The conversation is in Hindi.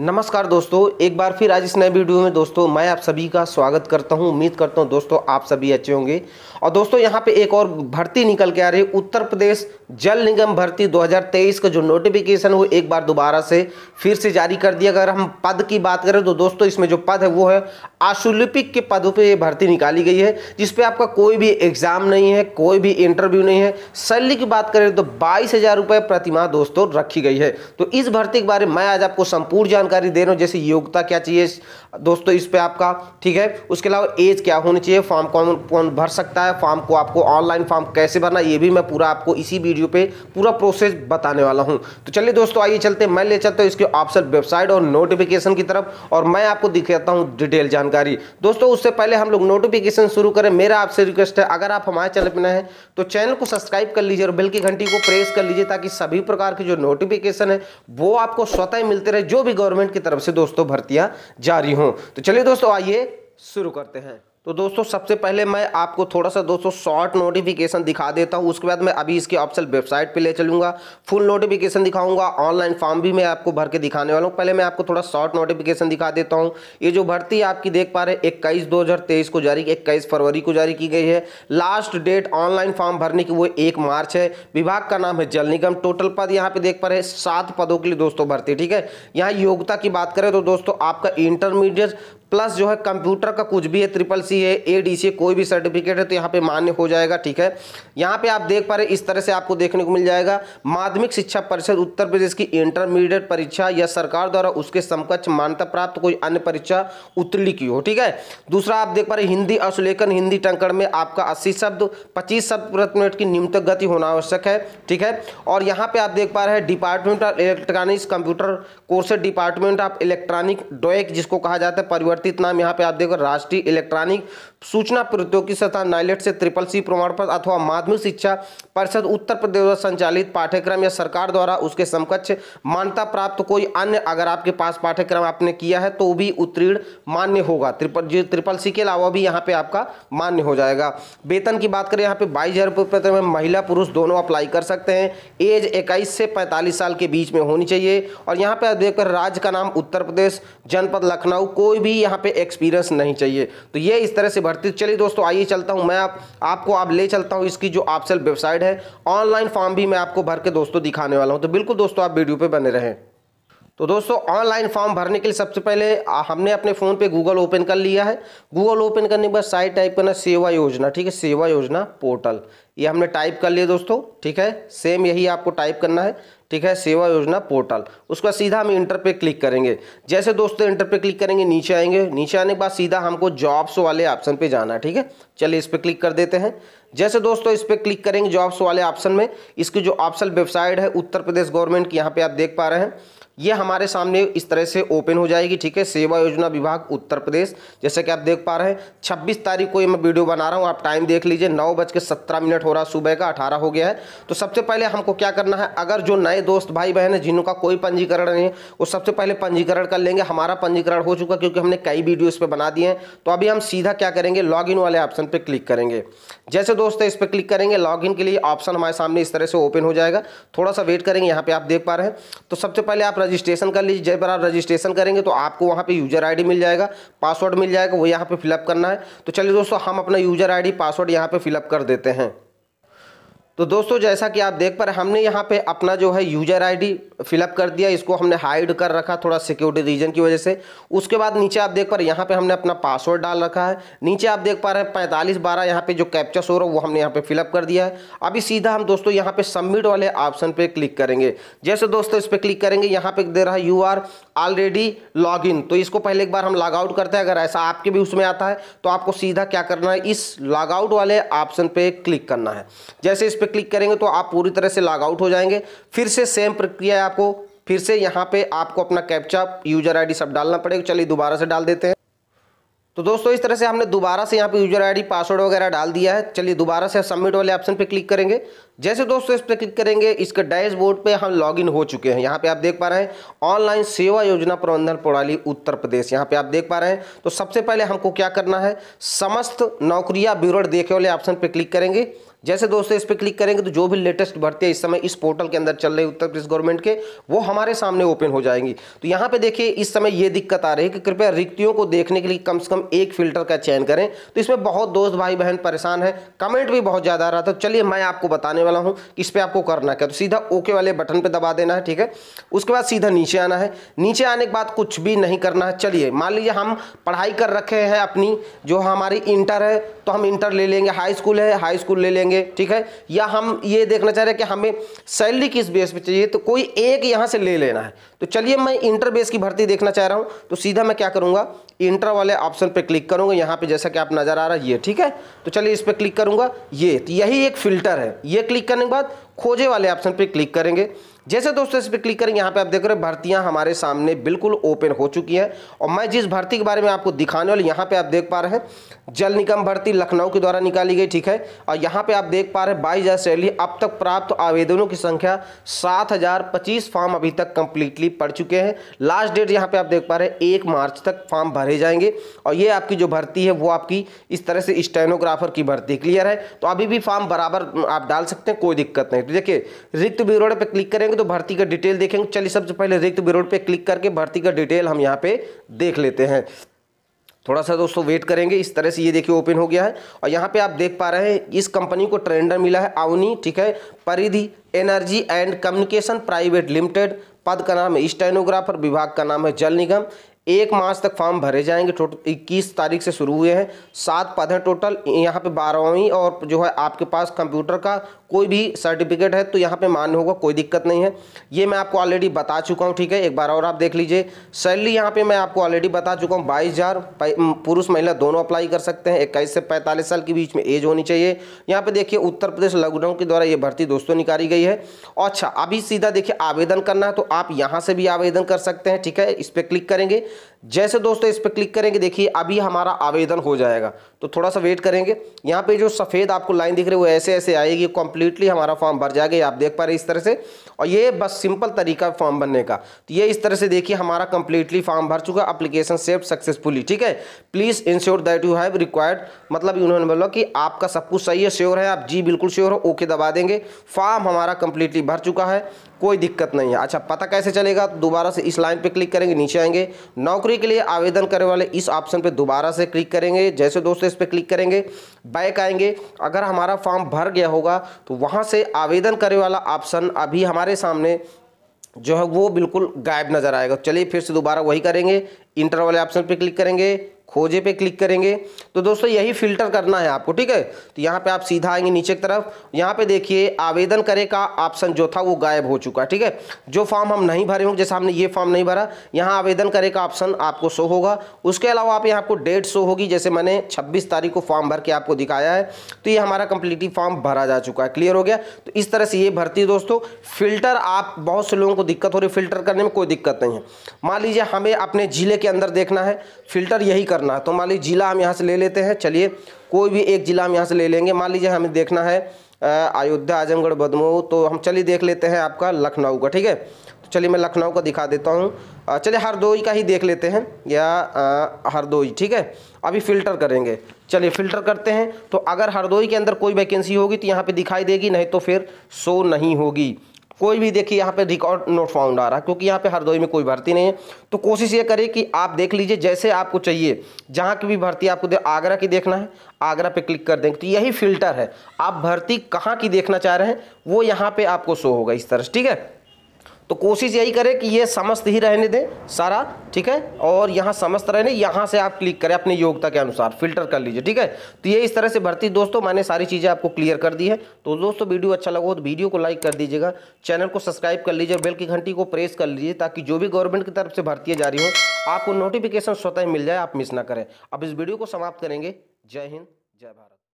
नमस्कार दोस्तों, एक बार फिर आज इस नए वीडियो में दोस्तों मैं आप सभी का स्वागत करता हूं। उम्मीद करता हूं दोस्तों आप सभी अच्छे होंगे। और दोस्तों यहां पे एक और भर्ती निकल के आ रही है, उत्तर प्रदेश जल निगम भर्ती 2023 का जो नोटिफिकेशन वो एक बार दोबारा से फिर से जारी कर दिया। अगर हम पद की बात करें तो दोस्तों इसमें जो पद है वो है आशुलिपिक के पदों पर ये भर्ती निकाली गई है, जिसपे आपका कोई भी एग्जाम नहीं है, कोई भी इंटरव्यू नहीं है। सैलरी की बात करें तो 22,000 रुपये प्रतिमाह दोस्तों रखी गई है। तो इस भर्ती के बारे में मैं आज आपको संपूर्ण जानकारी दे रहा हूं, जैसे योग्यता क्या चाहिए दोस्तों इस पे आपका, ठीक है, उसके अलावा एज क्या होनी चाहिए, फॉर्म कौन कौन भर सकता है, फॉर्म को आपको ऑनलाइन फॉर्म कैसे भरना, ये भी मैं पूरा आपको इसी वीडियो पे पूरा प्रोसेस बताने वाला हूं। तो चलिए दोस्तों आइए चलते, मैं ले चलता हूं इसके ऑफिशियल वेबसाइट और नोटिफिकेशन की तरफ और मैं आपको दिखाता हूं डिटेल जानकारी। दोस्तों उससे पहले हम लोग नोटिफिकेशन शुरू करें, मेरा आपसे रिक्वेस्ट है अगर आप हमारे चैनल पर नए हैं तो चैनल को सब्सक्राइब कर लीजिए और बेल की घंटी को प्रेस कर लीजिए, ताकि सभी प्रकार की जो नोटिफिकेशन है वो आपको स्वतः ही मिलते रहे, जो भी गवर्नमेंट की तरफ से दोस्तों भर्तियां जारी हों। तो चलिए दोस्तों आइए शुरू करते हैं। तो दोस्तों सबसे पहले मैं आपको थोड़ा सा दोस्तों शॉर्ट नोटिफिकेशन दिखा देता हूं, उसके बाद मैं अभी इसके ऑफिशियल वेबसाइट पे ले चलूंगा, फुल नोटिफिकेशन दिखाऊंगा, ऑनलाइन फॉर्म भी मैं आपको भर के दिखाने वाला हूं। पहले मैं आपको थोड़ा शॉर्ट नोटिफिकेशन दिखा देता हूं। ये जो भर्ती आपकी देख पा रहे 21/2023 को जारी, 21 फरवरी को जारी की गई है। लास्ट डेट ऑनलाइन फॉर्म भरने की वो 1 मार्च है। विभाग का नाम है जल निगम। टोटल पद यहाँ पे देख पा रहे 7 पदों के लिए दोस्तों भर्ती, ठीक है। यहाँ योग्यता की बात करें तो दोस्तों आपका इंटरमीडिएट प्लस जो है कंप्यूटर का कुछ भी है, CCC है, ADCA, कोई भी सर्टिफिकेट है तो यहाँ पे मान्य हो जाएगा, ठीक है। यहाँ पे आप देख पा रहे इस तरह से आपको देखने को मिल जाएगा। माध्यमिक शिक्षा परिषद उत्तर प्रदेश की इंटरमीडिएट परीक्षा या सरकार द्वारा उसके समकक्ष मान्यता प्राप्त कोई अन्य परीक्षा उत्तीर्ण की हो, ठीक है। दूसरा आप देख पा रहे हिंदी अशुलेखन, हिंदी टंकण में आपका 80 शब्द 25 शब्द प्रति मिनट की न्यूनतम गति होना आवश्यक है, ठीक है। और यहाँ पे आप देख पा रहे हैं department of electronics computer courses, department of electronic डोएक जिसको कहा जाता है परिवर्तित नाम, यहाँ पे आप देखो राष्ट्रीय इलेक्ट्रॉनिक सूचना प्रौद्योगिकी संस्थान नाइलेट से CCC प्रमाण पत्र अथवा माध्यमिक शिक्षा परिषद उत्तर प्रदेश द्वारा संचालित पाठ्यक्रम या सरकार द्वारा उसके समकक्ष मान्यता प्राप्त कोई अन्य अगर आपके पास पाठ्यक्रम आपने किया है तो भी उत्तीर्ण मान्य होगा। CCC के अलावा भी यहाँ पे आपका मान्य हो जाएगा। वेतन की बात करें यहाँ पे 22,000 रुपये प्रति में महिला पुरुष दोनों अप्लाई कर सकते हैं। एज 21 से 45 साल के बीच में होनी चाहिए। और यहाँ पे देखकर राज्य का नाम उत्तर प्रदेश, जनपद लखनऊ, कोई भी यहाँ पे एक्सपीरियंस नहीं चाहिए। तो ये इस तरह से भर्ती। चलिए दोस्तों आइए चलता हूं मैं आपको ले चलता हूं इसकी जो ऑफिशियल वेबसाइट है, ऑनलाइन फॉर्म भी मैं आपको भर के दोस्तों दिखाने वाला हूं। तो बिल्कुल दोस्तों आप वीडियो पे बने रहें। तो दोस्तों ऑनलाइन फॉर्म भरने के लिए सबसे पहले हमने अपने फ़ोन पे गूगल ओपन कर लिया है। गूगल ओपन करने के बाद साइट टाइप करना सेवा योजना, ठीक है, सेवा योजना पोर्टल, ये हमने टाइप कर लिया दोस्तों, ठीक है। सेम यही आपको टाइप करना है, ठीक है, सेवा योजना पोर्टल। उसके बाद सीधा हम इंटर पे क्लिक करेंगे। जैसे दोस्तों इंटर पे क्लिक करेंगे नीचे आएंगे, नीचे आने के बाद सीधा हमको जॉब्स वाले ऑप्शन पे जाना है, ठीक है। चलिए इस पर क्लिक कर देते हैं। जैसे दोस्तों इस पर क्लिक करेंगे जॉब्स वाले ऑप्शन में, इसकी जो ऑफिशियल वेबसाइट है उत्तर प्रदेश गवर्नमेंट की, यहाँ पे आप देख पा रहे हैं ये हमारे सामने इस तरह से ओपन हो जाएगी, ठीक है। सेवा योजना विभाग उत्तर प्रदेश, जैसे कि आप देख पा रहे हैं 26 तारीख को ये मैं वीडियो बना रहा हूँ, आप टाइम देख लीजिए 9:17 हो रहा, सुबह का 18 हो गया है। तो सबसे पहले हमको क्या करना है, अगर जो नए दोस्त भाई बहन है जिनका कोई पंजीकरण नहीं है वो सबसे पहले पंजीकरण कर लेंगे। हमारा पंजीकरण हो चुका क्योंकि हमने कई वीडियो इस पर बना दिए हैं। तो अभी हम सीधा क्या करेंगे, लॉग इन वाले ऑप्शन पर क्लिक करेंगे। जैसे दोस्तों इस पर क्लिक करेंगे लॉग इन के लिए ऑप्शन हमारे सामने इस तरह से ओपन हो जाएगा। थोड़ा सा वेट करेंगे, यहाँ पर आप देख पा रहे हैं। तो सबसे पहले आप रजिस्ट्रेशन कर लीजिए। जब आप रजिस्ट्रेशन करेंगे तो आपको वहां पे यूजर आईडी मिल जाएगा, पासवर्ड मिल जाएगा, वो यहां पे फिलअप करना है। तो चलिए दोस्तों हम अपना यूजर आईडी पासवर्ड यहां पे फिलअप कर देते हैं। तो दोस्तों जैसा कि आप देख पा रहे हमने यहाँ पे अपना जो है यूजर आईडी फिलअप कर दिया, इसको हमने हाइड कर रखा थोड़ा सिक्योरिटी रीजन की वजह से। उसके बाद नीचे आप देख पा रहे यहाँ पे हमने अपना पासवर्ड डाल रखा है। नीचे आप देख पा रहे हैं 4512 यहाँ पे जो कैप्चा शो रहा है वो हमने यहाँ पे फिलअप कर दिया है। अभी सीधा हम दोस्तों यहाँ पे सबमिट वाले ऑप्शन पे क्लिक करेंगे। जैसे दोस्तों इस पर क्लिक करेंगे यहाँ पे दे रहा है you are already log in, तो इसको पहले एक बार हम लॉग आउट करते हैं। अगर ऐसा आपके भी उसमें आता है तो आपको सीधा क्या करना है, इस लॉग आउट वाले ऑप्शन पे क्लिक करना है। जैसे इस पे क्लिक करेंगे तो आप पूरी तरह से लॉग आउट हो जाएंगे। फिर से सेम प्रक्रिया है, आपको फिर से यहां पे आपको अपना कैप्चा यूजर आईडी सब डालना पड़ेगा। चलिए दोबारा से डाल देते हैं। तो दोस्तों इस तरह से हमने दोबारा से यहाँ पे यूजर आईडी पासवर्ड वगैरह डाल दिया है। चलिए दोबारा से सबमिट वाले ऑप्शन पे क्लिक करेंगे। जैसे दोस्तों इस पे क्लिक करेंगे इसके डैशबोर्ड पे हम लॉगिन हो चुके हैं। यहाँ पे आप देख पा रहे हैं ऑनलाइन सेवा योजना प्रबंधन प्रणाली उत्तर प्रदेश, यहाँ पे आप देख पा रहे हैं। तो सबसे पहले हमको क्या करना है, समस्त नौकरियां विवरण देखे वाले ऑप्शन पर क्लिक करेंगे। जैसे दोस्तों इस पर क्लिक करेंगे तो जो भी लेटेस्ट भर्ती इस समय इस पोर्टल के अंदर चल रही उत्तर प्रदेश गवर्नमेंट के, वो हमारे सामने ओपन हो जाएंगी। तो यहाँ पे देखिए इस समय ये दिक्कत आ रही है कि कृपया रिक्तियों को देखने के लिए कम से कम एक फिल्टर का चयन करें। तो इसमें बहुत दोस्त भाई बहन परेशान है, कमेंट भी बहुत ज़्यादा आ रहा था। चलिए मैं आपको बताने वाला हूँ कि इस पर आपको करना क्या। तो सीधा ओके वाले बटन पर दबा देना है, ठीक है। उसके बाद सीधा नीचे आना है, नीचे आने के बाद कुछ भी नहीं करना है। चलिए मान लीजिए हम पढ़ाई कर रखे हैं अपनी, जो हमारी इंटर है तो हम इंटर ले लेंगे, हाई स्कूल है हाई स्कूल ले लेंगे, ठीक है। या हम ये देखना चाह रहे हैं कि हमें सैलरी किस बेस पे चाहिए, तो कोई एक यहां से ले लेना है। तो चलिए मैं इंटर बेस की भर्ती देखना चाह रहा हूं, तो सीधा मैं क्या करूंगा, इंटर वाले ऑप्शन पे क्लिक करूंगा। यहां पे जैसा कि आप नजर आ रहा है ये, ठीक है। तो चलिए इस पे क्लिक करूंगा, ये तो यही एक फिल्टर है। ये क्लिक करने के बाद खोजे वाले ऑप्शन पे क्लिक करेंगे। जैसे दोस्तों इस पर क्लिक करेंगे, यहाँ पे आप देख रहे हैं भर्तियाँ हमारे सामने बिल्कुल ओपन हो चुकी हैं। और मैं जिस भर्ती के बारे में आपको दिखाने वाली, यहाँ पे आप देख पा रहे हैं जल निगम भर्ती लखनऊ के द्वारा निकाली गई, ठीक है। और यहाँ पे आप देख पा रहे हैं 22,000 सैलरी। अब तक प्राप्त आवेदनों की संख्या 7,025 फॉर्म अभी तक कम्प्लीटली पड़ चुके हैं। लास्ट डेट यहाँ पर आप देख पा रहे हैं 1 मार्च तक फॉर्म भरे जाएंगे। और ये आपकी जो भर्ती है वो आपकी इस तरह से स्टेनोग्राफर की भर्ती, क्लियर है। तो अभी भी फॉर्म बराबर आप डाल सकते हैं, कोई दिक्कत नहीं। तो देखिए रिक्त ब्यौरा पर क्लिक करेंगे तो भर्ती का डिटेल देखेंगे। चलिए सबसे पहले रिक्त ब्यौरा पे क्लिक करके भर्ती का डिटेल हम यहाँ पे देख लेते हैं। थोड़ा सा दोस्तों वेट करेंगे। इस तरह से ये देखिए ओपन हो गया है और यहाँ पे आप देख पा रहे हैं इस कंपनी को टेंडर मिला है अवनी, ठीक है, Paridhi energy and communication private limited. पद का नाम है स्टेनोग्राफर, विभाग का नाम है जल निगम। 1 मार्च तक फॉर्म भरे जाएंगे। टोटल 21 तारीख से शुरू हुए हैं, 7 पद हैं टोटल। यहाँ पे 12वीं और जो है आपके पास कंप्यूटर का कोई भी सर्टिफिकेट है तो यहाँ पे मान्य होगा, कोई दिक्कत नहीं है। ये मैं आपको ऑलरेडी बता चुका हूँ, ठीक है। एक बार और आप देख लीजिए। सैलरी यहाँ पे मैं आपको ऑलरेडी बता चुका हूँ 22,000। पुरुष महिला दोनों अप्लाई कर सकते हैं। 21 से 45 साल के बीच में एज होनी चाहिए। यहाँ पर देखिए उत्तर प्रदेश लखनऊ के द्वारा ये भर्ती दोस्तों निकाली गई है। अच्छा अभी सीधा देखिए आवेदन करना है तो आप यहाँ से भी आवेदन कर सकते हैं, ठीक है। इस पर क्लिक करेंगे। जैसे दोस्तों इस पर क्लिक करेंगे देखिए अभी हमारा आवेदन हो जाएगा। तो थोड़ा सा वेट करेंगे। यहाँ पे जो सफ़ेद आपको लाइन दिख रही है वो ऐसे ऐसे आएगी, कंप्लीटली हमारा फॉर्म भर जाएगा। आप देख पा रहे हैं इस तरह से। और ये बस सिंपल तरीका फॉर्म भरने का। तो ये इस तरह से देखिए हमारा कंप्लीटली फॉर्म भर चुका, एप्लीकेशन सेव सक्सेसफुली, ठीक है। Please ensure that you have required, मतलब इन्होंने बोला कि आपका सब कुछ सही है, श्योर है आप? जी बिल्कुल श्योर हो, ओके दबा देंगे। फॉर्म हमारा कंप्लीटली भर चुका है, कोई दिक्कत नहीं है। अच्छा पता कैसे चलेगा? दोबारा से इस लाइन पे क्लिक करेंगे, नीचे आएंगे, नौकरी के लिए आवेदन करने वाले इस ऑप्शन पे दोबारा से क्लिक करेंगे। जैसे दोस्तों इस पे क्लिक करेंगे, बैक आएंगे। अगर हमारा फॉर्म भर गया होगा तो वहाँ से आवेदन करने वाला ऑप्शन अभी हमारे सामने जो है वो बिल्कुल गायब नज़र आएगा। चलिए फिर से दोबारा वही करेंगे, इंटर वाले ऑप्शन पर क्लिक करेंगे, खोजे पे क्लिक करेंगे। तो दोस्तों यही फिल्टर करना है आपको, ठीक है। तो यहाँ पे आप सीधा आएंगे नीचे की तरफ। यहाँ पे देखिए आवेदन करे का ऑप्शन जो था वो गायब हो चुका है, ठीक है। जो फॉर्म हम नहीं भरे होंगे, जैसे हमने ये फॉर्म नहीं भरा, यहाँ आवेदन करे का ऑप्शन आपको शो होगा। उसके अलावा आप यहाँ आपको डेट शो होगी, जैसे मैंने 26 तारीख को फॉर्म भर के आपको दिखाया है। तो ये हमारा कंप्लीटली फॉर्म भरा जा चुका है, क्लियर हो गया। तो इस तरह से ये भर्ती दोस्तों फिल्टर, आप बहुत से लोगों को दिक्कत हो रही है फिल्टर करने में, कोई दिक्कत नहीं है। मान लीजिए हमें अपने ज़िले के अंदर देखना है, फिल्टर यही करना है। तो मान लीजिए जिला हम यहाँ से ले लेते हैं। चलिए कोई भी एक जिला हम यहाँ से ले लेंगे। मान लीजिए हमें देखना है अयोध्या, आजमगढ़, बदमऊ। तो हम चलिए देख लेते हैं आपका लखनऊ का, ठीक है। तो चलिए मैं लखनऊ का दिखा देता हूँ। चलिए हरदोई का ही देख लेते हैं, या हरदोई, ठीक है। अभी फ़िल्टर करेंगे, चलिए फ़िल्टर करते हैं। तो अगर हरदोई के अंदर कोई वैकेंसी होगी तो यहाँ पर दिखाई देगी, नहीं तो फिर शो नहीं होगी कोई भी। देखिए यहाँ पे रिकॉर्ड नोट फाउंड आ रहा है, क्योंकि यहाँ पे हरदोई में कोई भर्ती नहीं है। तो कोशिश ये करें कि आप देख लीजिए जैसे आपको चाहिए, जहाँ की भी भर्ती आपको आगरा की देखना है, आगरा पे क्लिक कर देंगे। तो यही फिल्टर है, आप भर्ती कहाँ की देखना चाह रहे हैं वो यहाँ पे आपको शो होगा इस तरह से, ठीक है। तो कोशिश यही करें कि ये समस्त ही रहने दें सारा, ठीक है। और यहाँ समस्त रहने, यहाँ से आप क्लिक करें अपनी योग्यता के अनुसार, फिल्टर कर लीजिए, ठीक है। तो ये इस तरह से भर्ती दोस्तों मैंने सारी चीज़ें आपको क्लियर कर दी है। तो दोस्तों वीडियो अच्छा लगा हो तो वीडियो को लाइक कर दीजिएगा, चैनल को सब्सक्राइब कर लीजिए और बेल की घंटी को प्रेस कर लीजिए, ताकि जो भी गवर्नमेंट की तरफ से भर्तियाँ जारी हों आपको नोटिफिकेशन स्वतः मिल जाए, आप मिस ना करें। अब इस वीडियो को समाप्त करेंगे। जय हिंद, जय भारत।